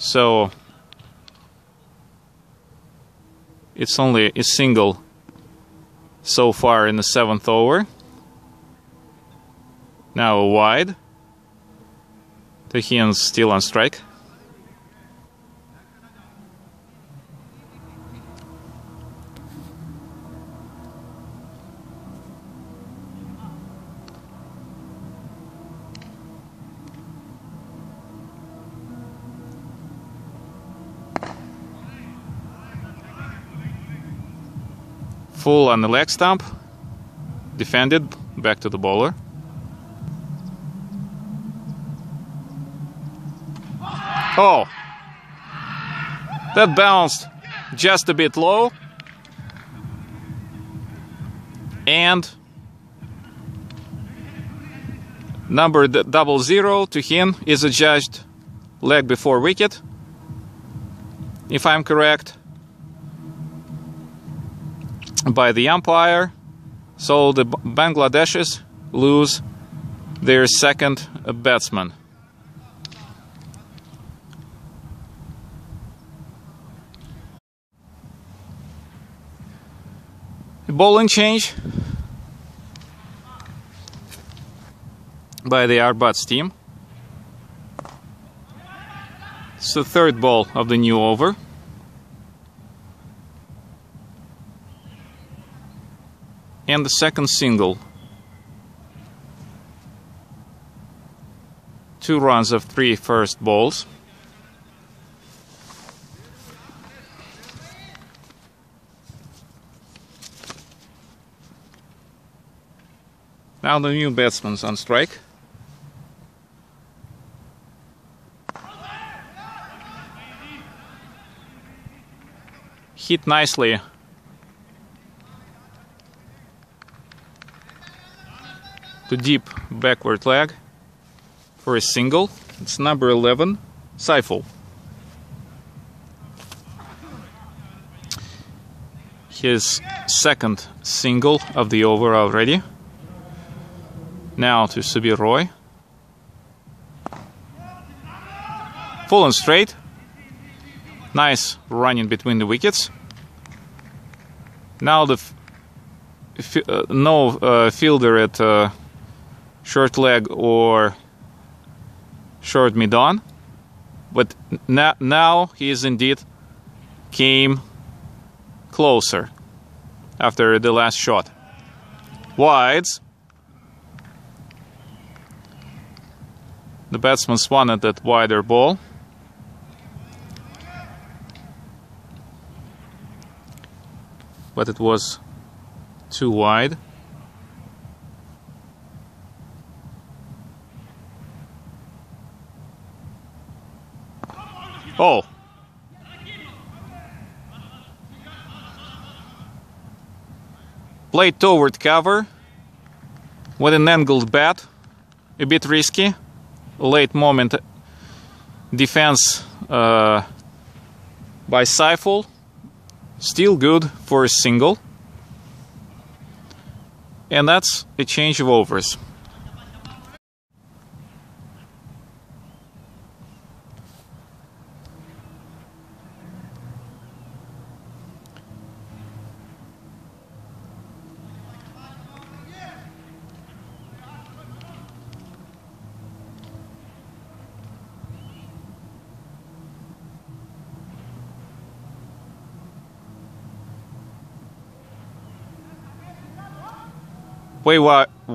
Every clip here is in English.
So it's only a single so far in the 7th over. Now a wide. Tahin's still on strike. Full on the leg stump, defended, back to the bowler. Oh, that bounced just a bit low, and number 00 to him is adjudged leg before wicket, if I'm correct, by the umpire. So the Bangladeshis lose their second batsman. Bowling change by the Arbat's team. It's the third ball of the new over. And the second single. 2 runs of 3 first balls. Now the new batsman's on strike. Hit nicely. To deep backward leg for a single. It's number 11, Saiful. His second single of the over already. Now to Subir Roy. Full and straight. Nice run in between the wickets. Now the fielder at short leg or short mid-on, but now he is indeed came closer after the last shot. Wides. The batsman wanted that wider ball. But it was too wide. Oh! Played toward cover with an angled bat. A bit risky. Late moment defense by Saiful. Still good for a single. And that's a change of overs.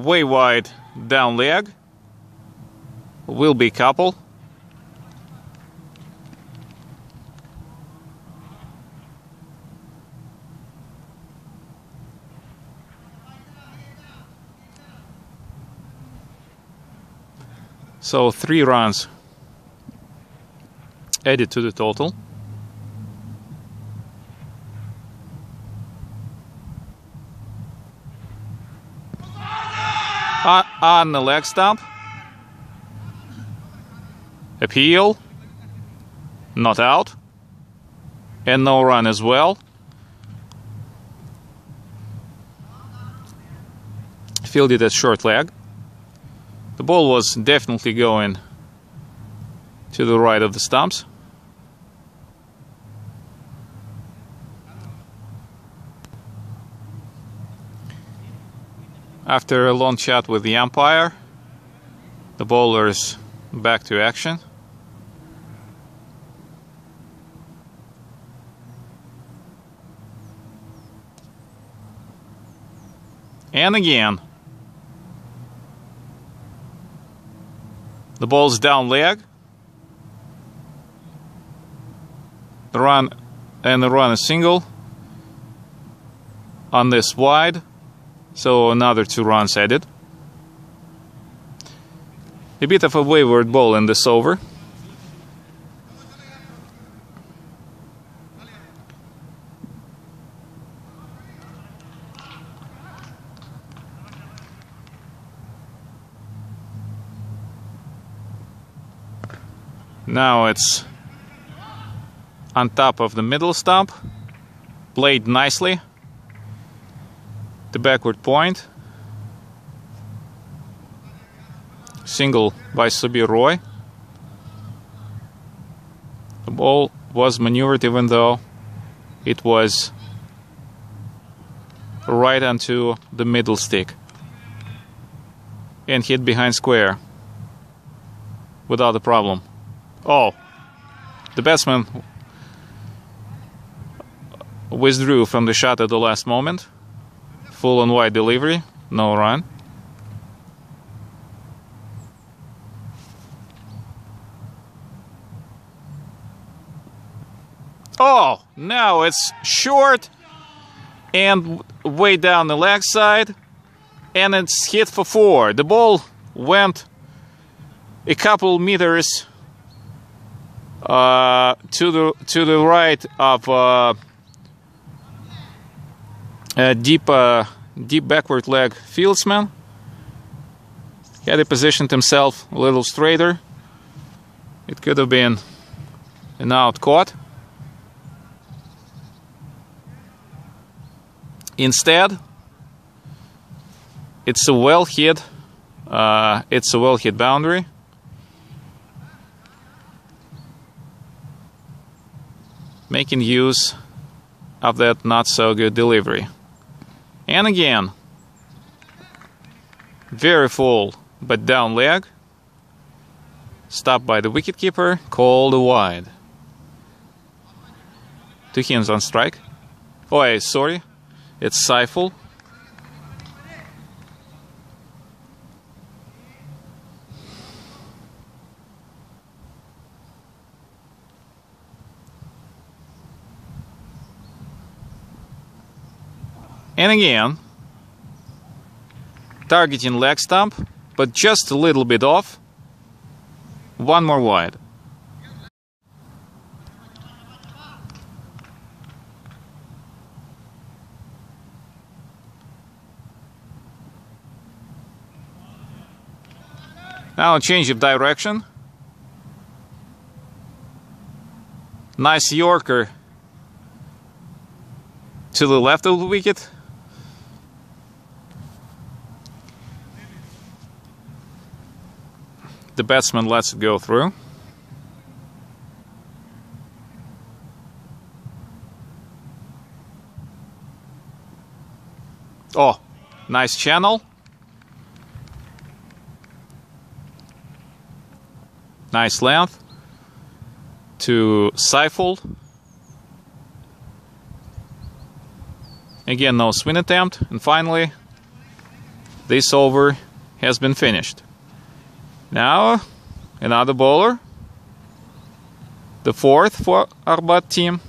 Way wide down leg will be couple. So 3 runs added to the total. On the leg stump, appeal, not out, and no run as well. Fielded at short leg. The ball was definitely going to the right of the stumps. After a long chat with the umpire, the bowler is back to action. And again. The ball's down leg. The run a single on this wide, so another 2 runs added. A bit of a wayward ball in this over. Now it's on top of the middle stump, played nicely, the backward point, single by Subir Roy. The ball was maneuvered even though it was right onto the middle stick and hit behind square without a problem. Oh, the batsman withdrew from the shot at the last moment. Full and wide delivery, no run. Oh, now it's short and way down the leg side, and it's hit for 4. The ball went a couple meters to the right of a deep backward leg fieldsman. He had positioned himself a little straighter. It could have been an out caught. Instead, it's a well hit. It's a well hit boundary. Making use of that not so good delivery. And again, very full but down leg, stopped by the wicketkeeper, called a wide. 2 hands on strike. Oh, sorry, it's Saiful. And again, targeting leg stump, but just a little bit off. 1 more wide. Now change of direction. Nice Yorker to the left of the wicket. The batsman lets it go through. Oh, nice channel. Nice length to Saiful. Again, no swing attempt. And finally, this over has been finished. Now, another bowler, the 4th for Arbat team.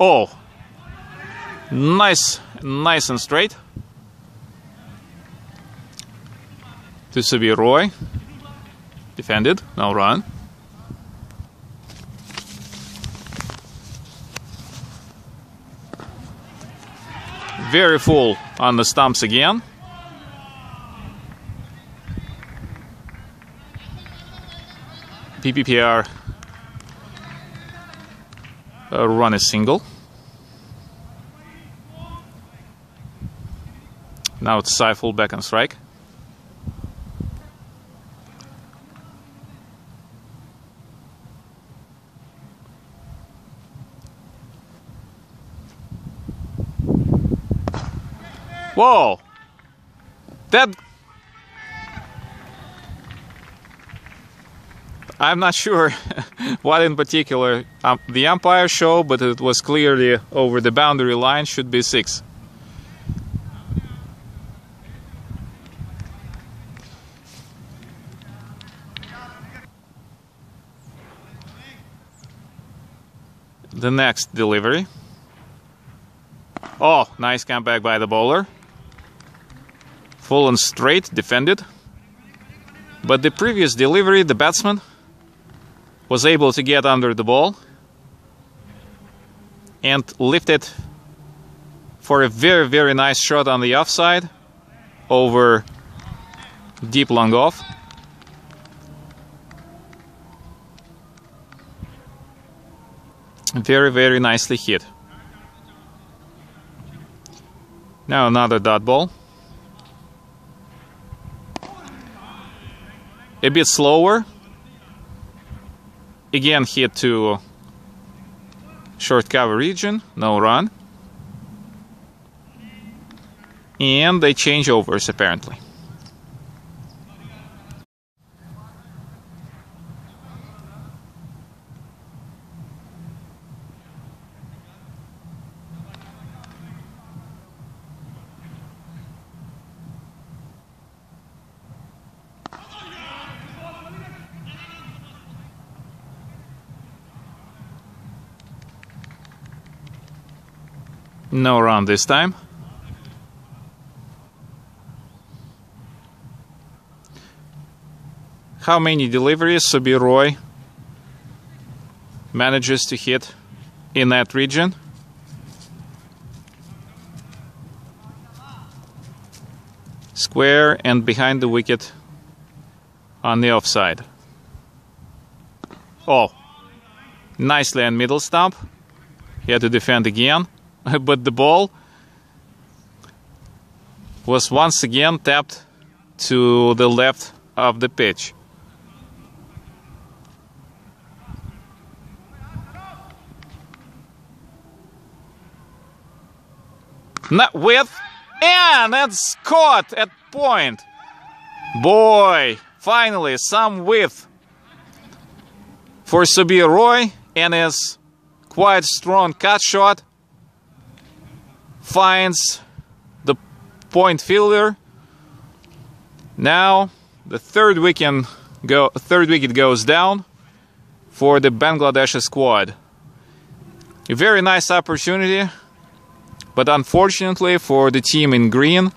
Oh, nice and straight to Subir Roy, defended, no run. Very full on the stumps again. BPPR run a single. Now it's Saiful back on strike. Whoa! That... I'm not sure what in particular the umpire showed, but it was clearly over the boundary line, should be 6. The next delivery. Oh, nice comeback by the bowler. Full and straight, defended. But the previous delivery, the batsman was able to get under the ball and lift it for a very, very nice shot on the offside over deep long off. Very, very nicely hit. Now another dot ball. A bit slower. Again hit to short cover region. No run. And they change overs apparently. No run this time. How many deliveries Subir Roy manages to hit in that region? Square and behind the wicket on the offside. Oh, nicely on middle stump. He had to defend again. But the ball was once again tapped to the left of the pitch. Not with, and that's caught at point. Boy, finally some width for Subir Roy and his quite strong cut shot. Finds the point fielder. Now the third wicket goes down for the Bangladesh squad. A very nice opportunity, but unfortunately for the team in green,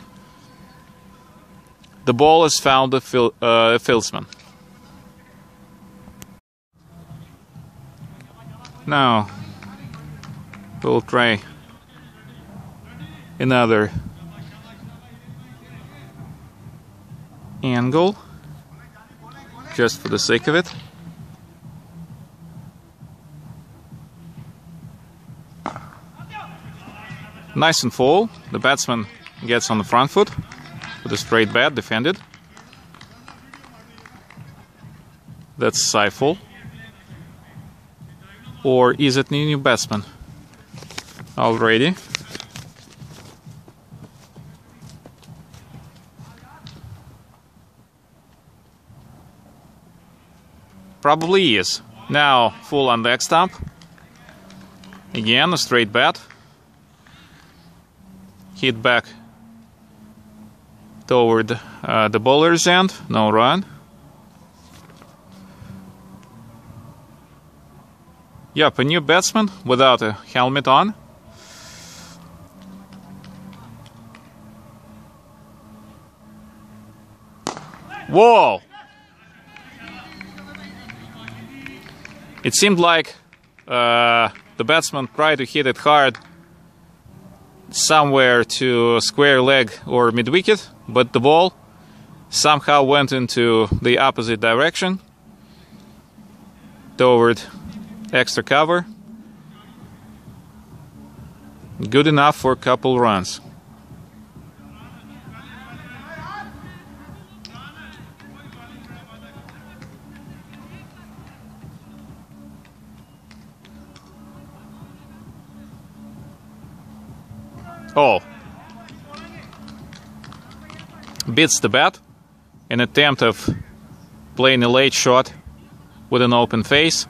the ball has found the fieldsman. Now we'll try another angle, just for the sake of it. Nice and full. The batsman gets on the front foot with a straight bat, defended. That's Saiful. Or is it new batsman? Already. Probably is. Now full on the stump. Again a straight bat. Hit back toward the bowler's end. No run. Yep, a new batsman without a helmet on. Whoa! It seemed like the batsman tried to hit it hard somewhere to square leg or mid-wicket, but the ball somehow went into the opposite direction toward extra cover. Good enough for a couple runs. Oh, beats the bat in attempt of playing a late shot with an open face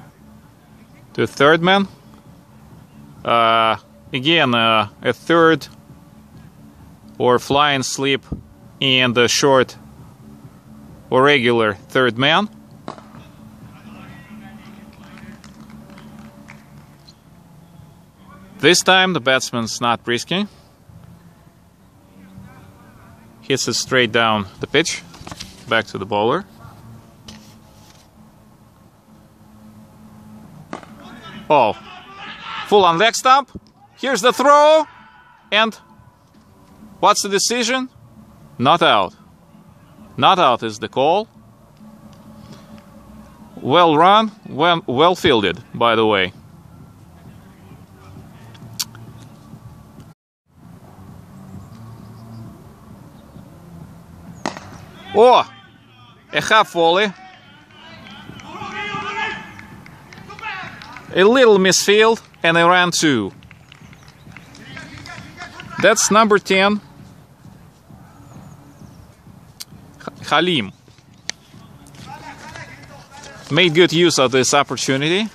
to third man. Again, a third or flying slip and a short or regular third man. This time the batsman's not risky. Hits it straight down the pitch, back to the bowler. Oh, full on leg stump. Here's the throw, and what's the decision? Not out. Not out is the call. Well run, well fielded, by the way. Oh, a half volley. A little misfield and a run two. That's number 10, Khalim. Made good use of this opportunity.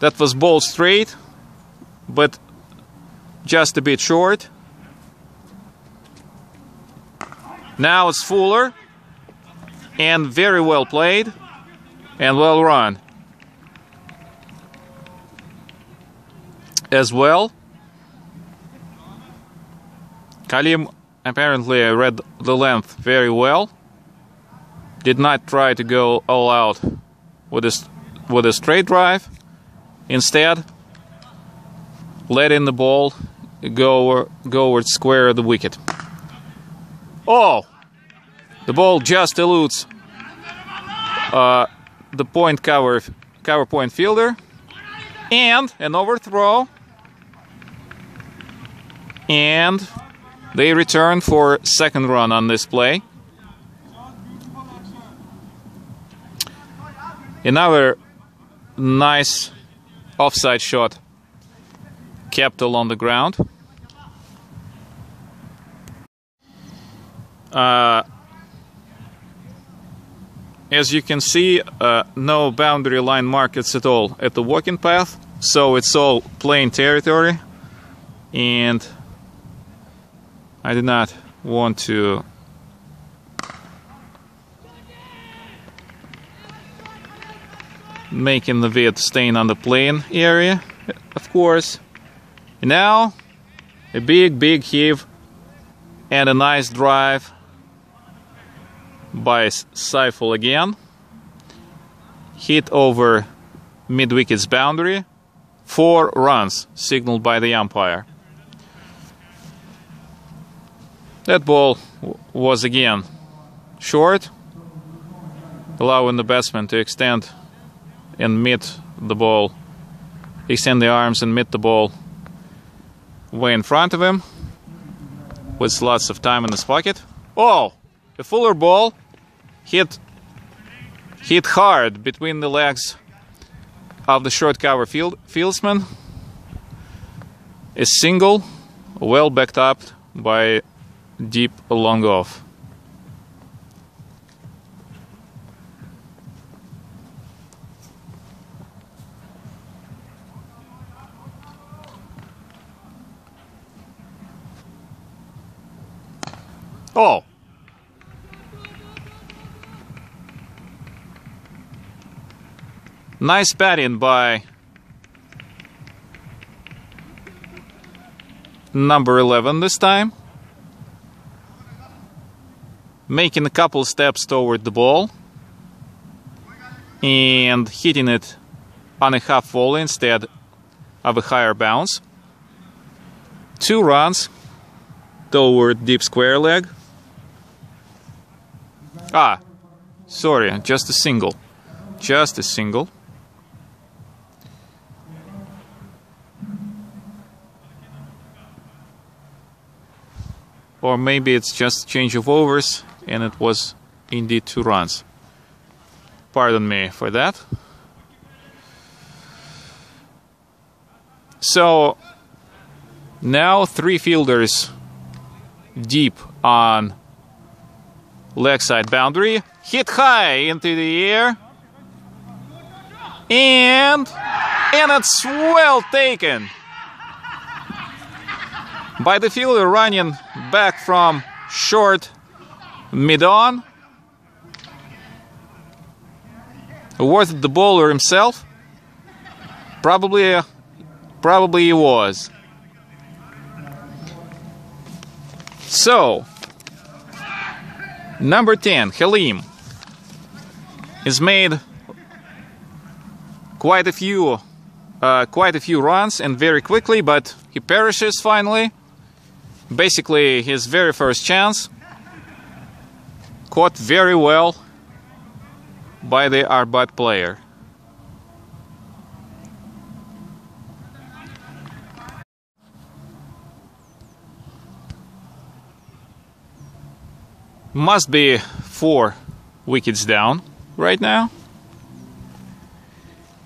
That was ball straight, but just a bit short. Now it's fuller, and very well played, and well run as well. Khalim apparently read the length very well. Did not try to go all out with a straight drive. Instead, letting the ball go square of the wicket. Oh, the ball just eludes the point cover point fielder, and an overthrow, and they return for second run on this play. Another nice offside shot, kept on the ground. As you can see, no boundary line markers at all at the walking path, so it's all plain territory, and I do not want to make the vid staying on the plain area, of course. Now, a big heave and a nice drive by Saiful again. Hit over mid-wicket's boundary. 4 runs signaled by the umpire. That ball was again short, allowing the batsman to extend and mitt the ball, extend the arms and mitt the ball way in front of him, with lots of time in his pocket. Oh, a fuller ball hit hard between the legs of the short cover fieldsman. A single, well backed up by deep long off. Oh, nice batting by number 11 this time, making a couple steps toward the ball and hitting it on a half volley instead of a higher bounce. 2 runs toward deep square leg. Ah, sorry, just a single. Just a single. Or maybe it's just a change of overs, and it was indeed 2 runs. Pardon me for that. So, now 3 fielders deep on Leg side boundary. Hit high into the air. And it's well taken by the fielder running back from short mid-on. Was it the bowler himself? Probably he was. So, number 10, Khalim, has made quite a few runs and very quickly, but he perishes finally. Basically, his very first chance, caught very well by the Arbat player. Must be 4 wickets down right now.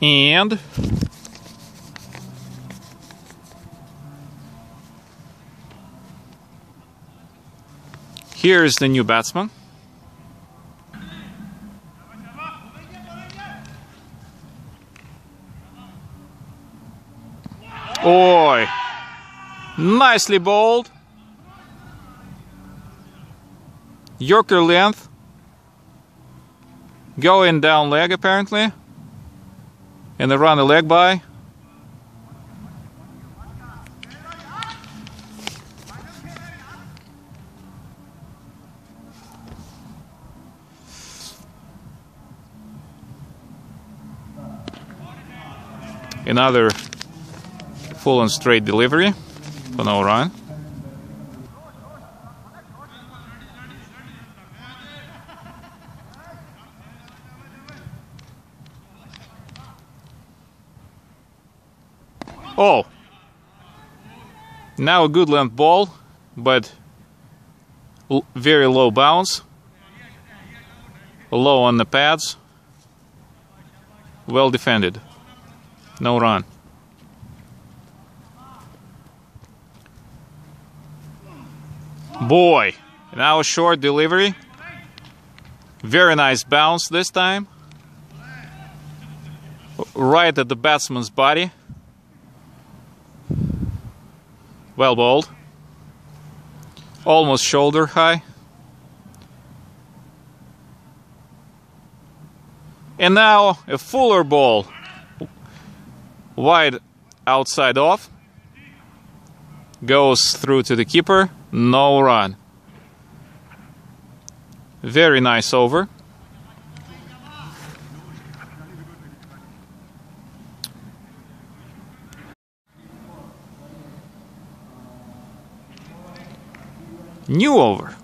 And here is the new batsman. Oi! Nicely bowled. Yorker length. Going down leg apparently. And they run the leg by. Another full and straight delivery for no run. Oh, now a good length ball, but very low bounce, low on the pads, well defended, no run. Boy, now a short delivery, very nice bounce this time, right at the batsman's body. Well bowled, almost shoulder high, and now a fuller ball, wide outside off, goes through to the keeper, no run. Very nice over. New over.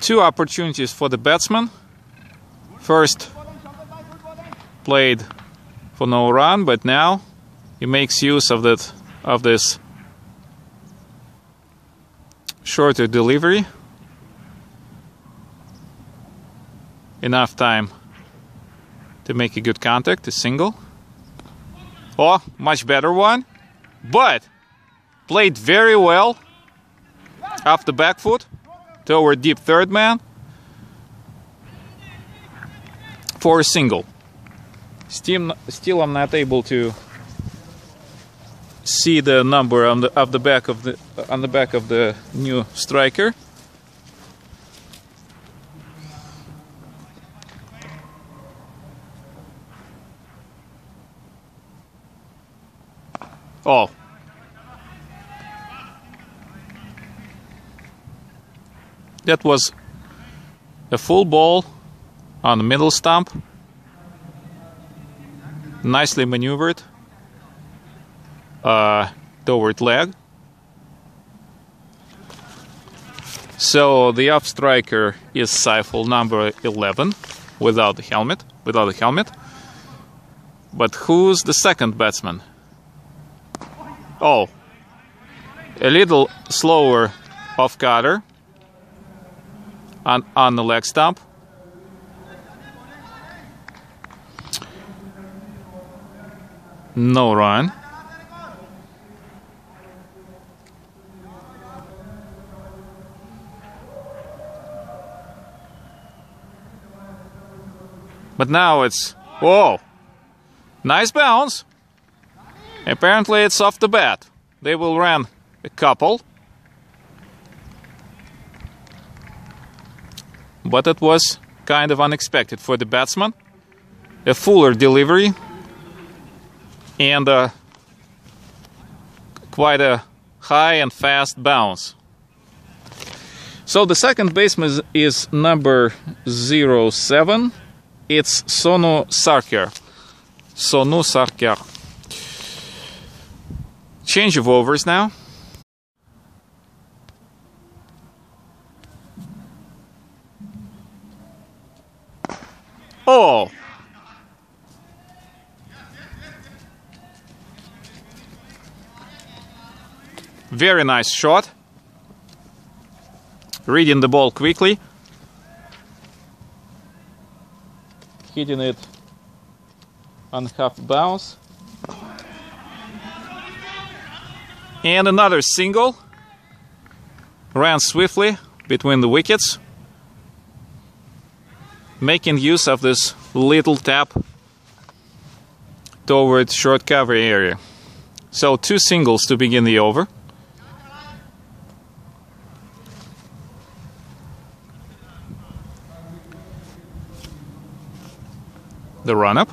Two opportunities for the batsman. First, played for no run, but now he makes use of that, of this shorter delivery. Enough time to make a good contact, a single. Oh, much better one, but played very well off the back foot toward deep third man for a single. Still, I'm not able to see the number on the back of the new striker. Oh, that was a full ball on the middle stump. Nicely maneuvered toward leg. So the off striker is Saiful, number 11, without the helmet. But who's the second batsman? Oh, a little slower off cutter on the leg stump. No run. But now it's... Whoa! Nice bounce! Apparently it's off the bat. They will run a couple. But it was kind of unexpected for the batsman. A fuller delivery. And quite a high and fast bounce. So the second baseman is number 07. It's Sonu Sarkar. Sonu Sarkar. Change of overs now. Oh! Very nice shot. Reading the ball quickly. Hitting it on half bounce. And another single. Ran swiftly between the wickets. Making use of this little tap toward short cover area. So two singles to begin the over. The run-up.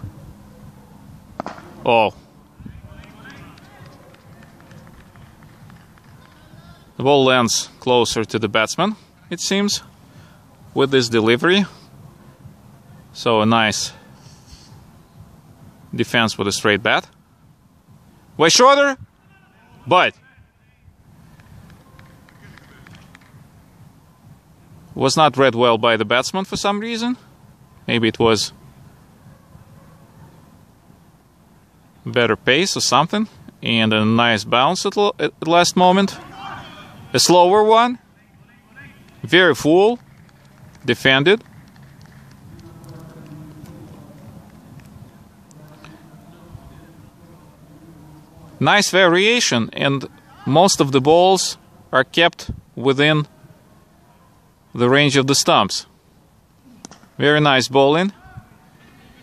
Oh. The ball lands closer to the batsman, it seems, with this delivery. So a nice defense with a straight bat. Way shorter, but was not read well by the batsman for some reason. Maybe it was better pace or something, and a nice bounce at the last moment. A slower one, very full, defended. Nice variation, and most of the balls are kept within the range of the stumps. Very nice bowling.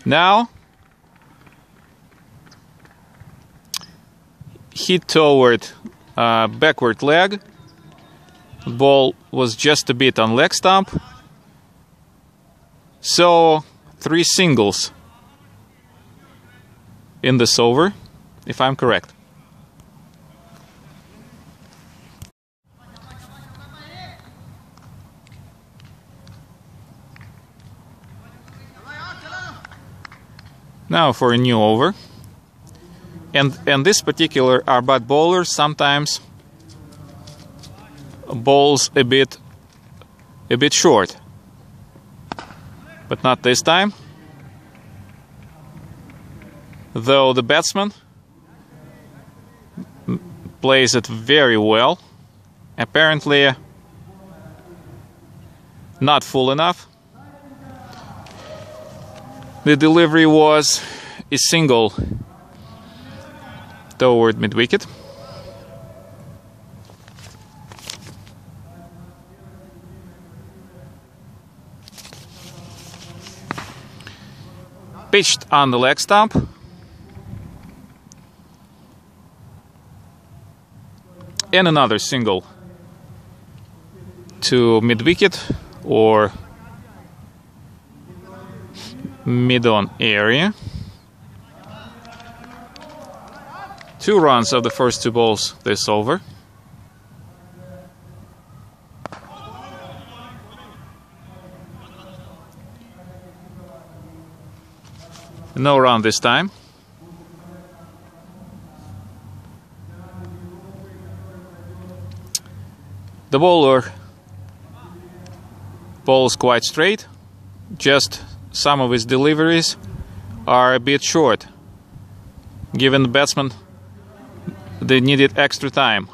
Now hit toward backward leg. Ball was just a bit on leg stump. So three singles in this over, if I'm correct. Now for a new over. And this particular Arbat bowler sometimes bowls a bit short, but not this time. Though the batsman plays it very well, apparently not full enough. The delivery was a single toward mid-wicket. Pitched on the leg stump. And another single to mid-wicket or mid-on area. 2 runs of the first 2 balls this over. No run this time. The bowler bowls quite straight, just some of his deliveries are a bit short giving the batsmen they needed extra time.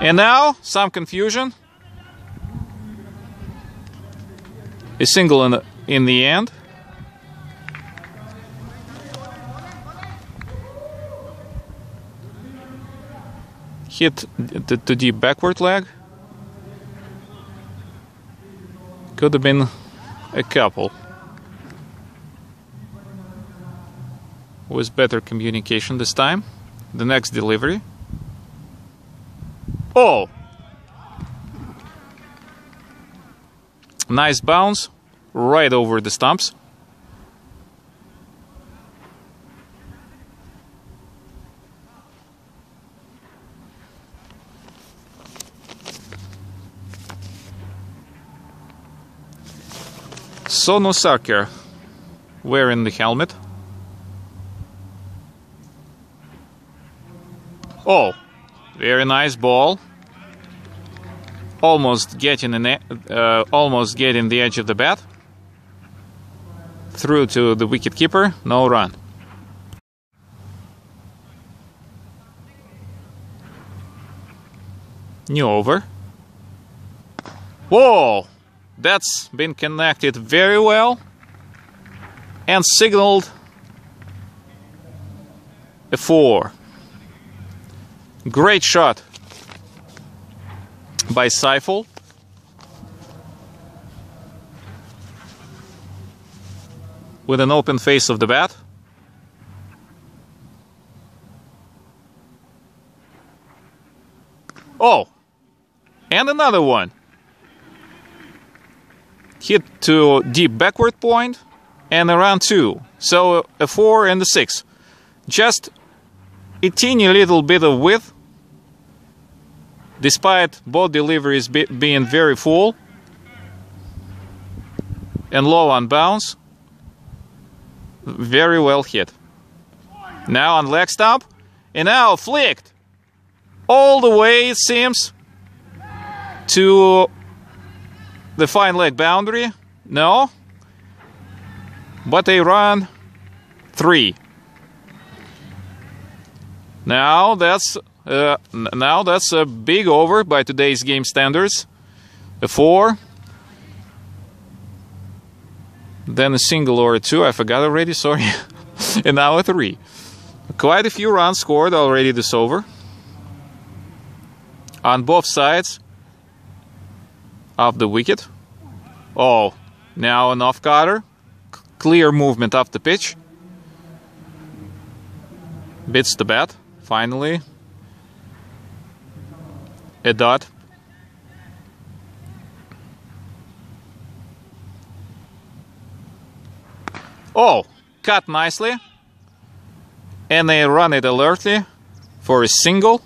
And now some confusion. A single in the end. Hit to the backward leg. Could have been a couple with better communication this time. The next delivery. Oh! Nice bounce right over the stumps. Sonu Sarkar wearing the helmet. Oh, very nice ball. Almost getting the edge of the bat. Through to the wicketkeeper, no run. New over. Whoa! That's been connected very well and signaled a 4. Great shot by Saiful. With an open face of the bat. Oh! And another one. Hit to deep backward point and around 2. So a 4 and a 6. Just a teeny little bit of width. Despite both deliveries being very full and low on bounce, very well hit. Now on leg stump, and now flicked all the way, it seems, to the fine leg boundary. No, but a run 3. Now that's a big over by today's game standards. A 4. Then a single or a 2. I forgot already, sorry. And now a 3. Quite a few runs scored already this over. On both sides of the wicket. Oh, now an off-cutter. Clear movement off the pitch. Bits the bat, finally. A dot. Oh, cut nicely. And they run it alertly for a single.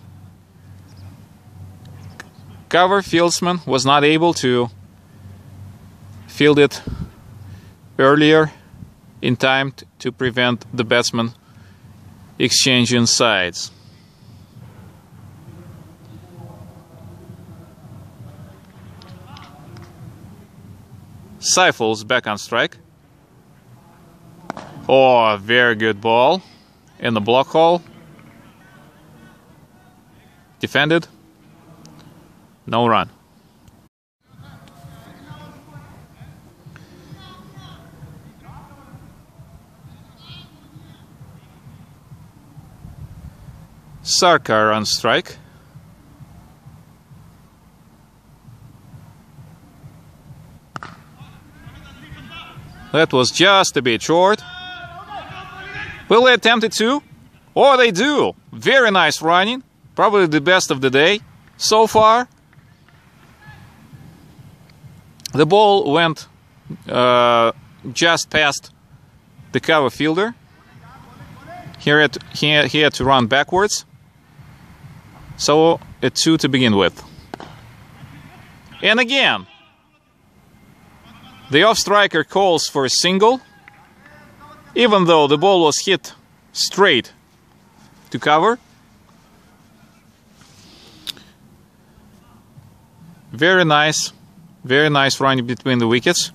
Cover fieldsman was not able to field it earlier in time to prevent the batsman exchanging sides. Seifel's back on strike. Oh, very good ball in the block hole. Defended. No run. Sarkar on strike. That was just a bit short. Will they attempt it too? Oh, they do! Very nice running. Probably the best of the day so far. The ball went just past the cover fielder. He had to run backwards. So a 2 to begin with. And again, the off-striker calls for a single, even though the ball was hit straight to cover. Very nice run between the wickets.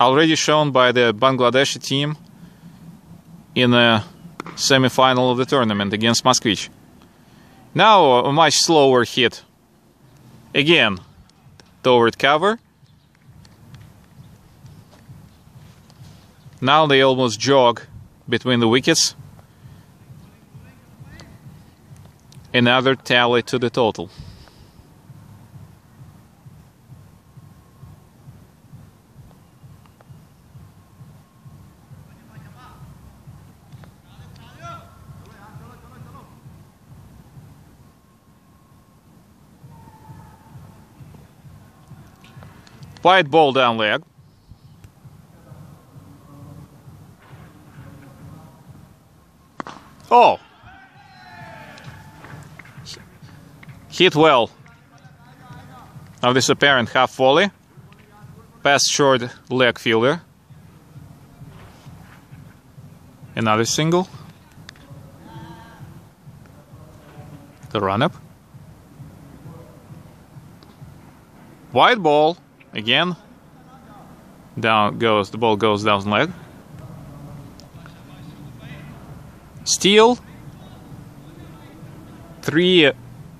Already shown by the Bangladeshi team in the semi-final of the tournament against Moskvich. Now a much slower hit. Again, toward cover. Now they almost jog between the wickets. Another tally to the total. White ball down leg. Oh! Hit well of this apparent half volley. Passed short leg fielder. Another single. The run up. White ball. Again, down goes, the ball goes down leg. Steal. Three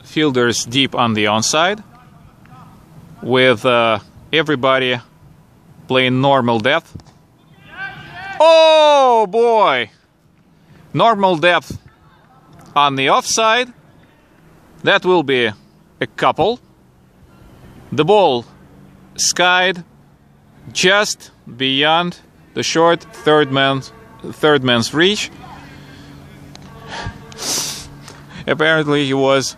fielders deep on the onside, with everybody playing normal depth. Oh boy! Normal depth on the offside. That will be a couple. The ball skied just beyond the short third man's reach. Apparently he was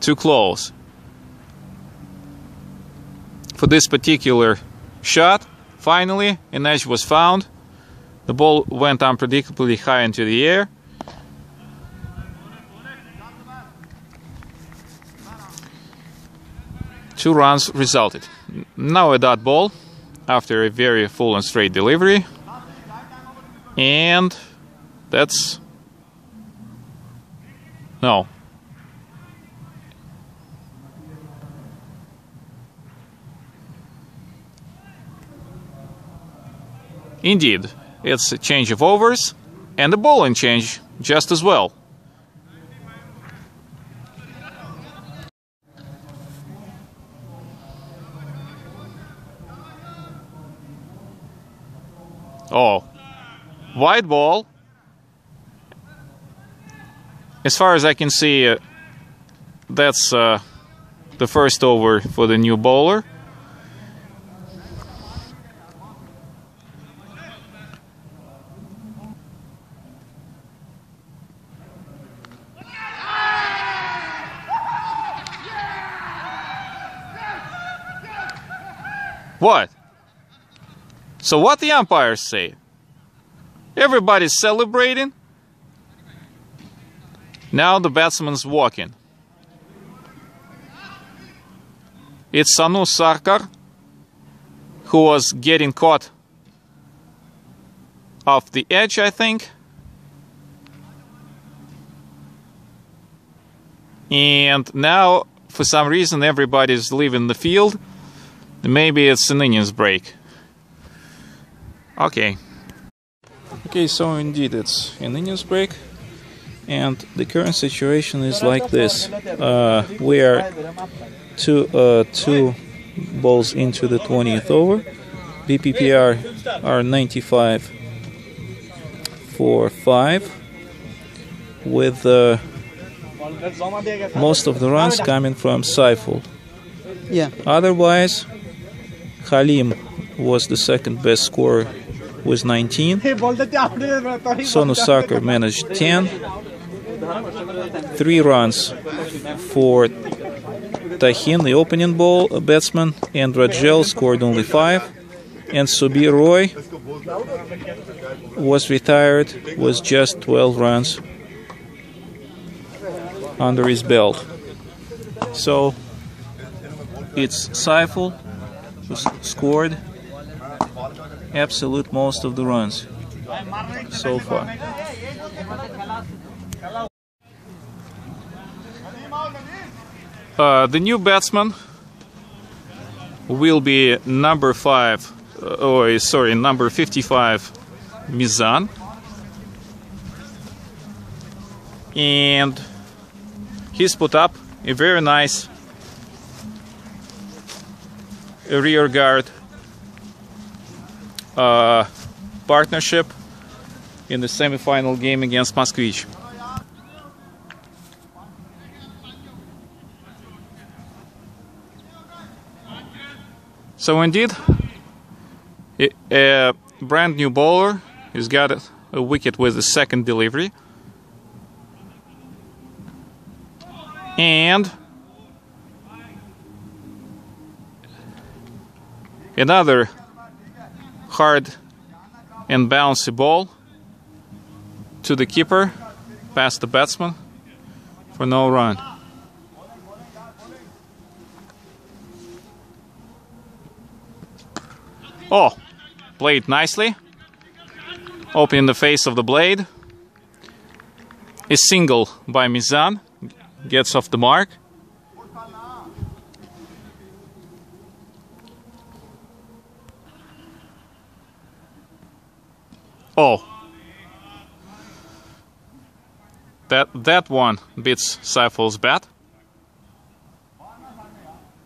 too close for this particular shot. Finally an edge was found. The ball went unpredictably high into the air. Two runs resulted. Now a dot ball after a very full and straight delivery. And that's... No. Indeed, it's a change of overs and a bowling change just as well. Oh, white ball. As far as I can see, that's the first over for the new bowler. What? So what the umpires say? Everybody's celebrating. Now the batsman's walking. It's Sonu Sarkar, who was getting caught off the edge, I think. And now, for some reason, everybody's leaving the field. Maybe it's an innings break. Okay, so indeed it's an innings break, and the current situation is like this. We are two balls into the 20th over. BPPR are 95 for 5, with most of the runs coming from Saiful. Yeah. Otherwise, Khalim was the second best scorer with 19. Sonu Sarkar managed 10. 3 runs for Tahin, the opening batsman, and Rajel scored only 5. And Subir Roy was retired with just 12 runs under his belt. So it's Saiful who scored absolute most of the runs so far. The new batsman will be number 55, Mizan. and he's put up a very nice rear guard partnership in the semi-final game against Moskvich. So indeed, a brand new bowler, he's got a wicket with the second delivery. And another hard and bouncy ball to the keeper, past the batsman for no run. Oh, played nicely, opening the face of the blade. A single by Mizan, gets off the mark. Oh, that one beats Saiful's bat.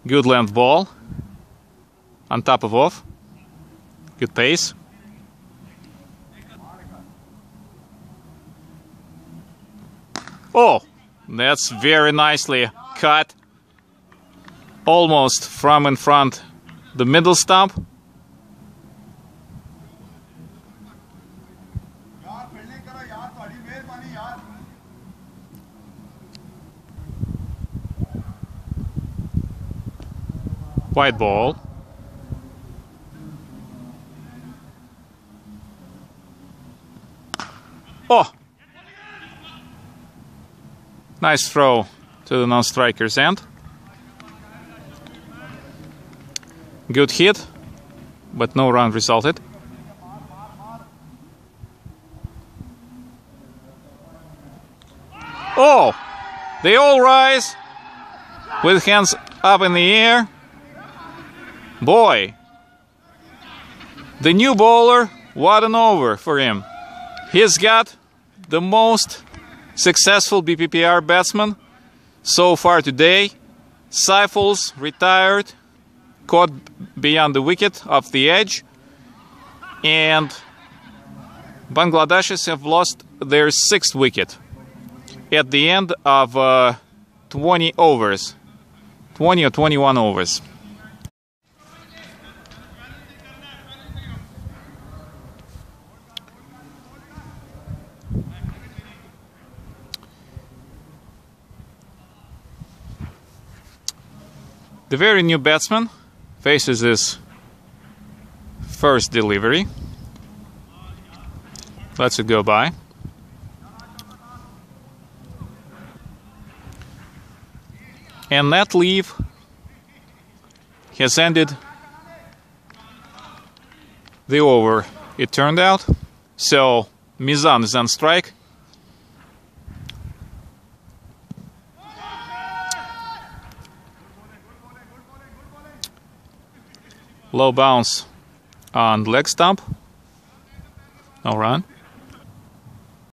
Good length ball on top of off. Good pace. Oh, that's very nicely cut. Almost from in front the middle stump. White ball. Oh! Nice throw to the non-striker's end. Good hit, but no run resulted. Oh! They all rise with hands up in the air. Boy! The new bowler, what an over for him. He's got the most successful BPPR batsman so far today. Saiful's retired, caught beyond the wicket, off the edge. And Bangladeshis have lost their sixth wicket at the end of 20 or 21 overs. The very new batsman faces his first delivery. Lets it go by. And that leave has ended the over, it turned out. So Mizan is on strike. Low bounce on leg stump. No run.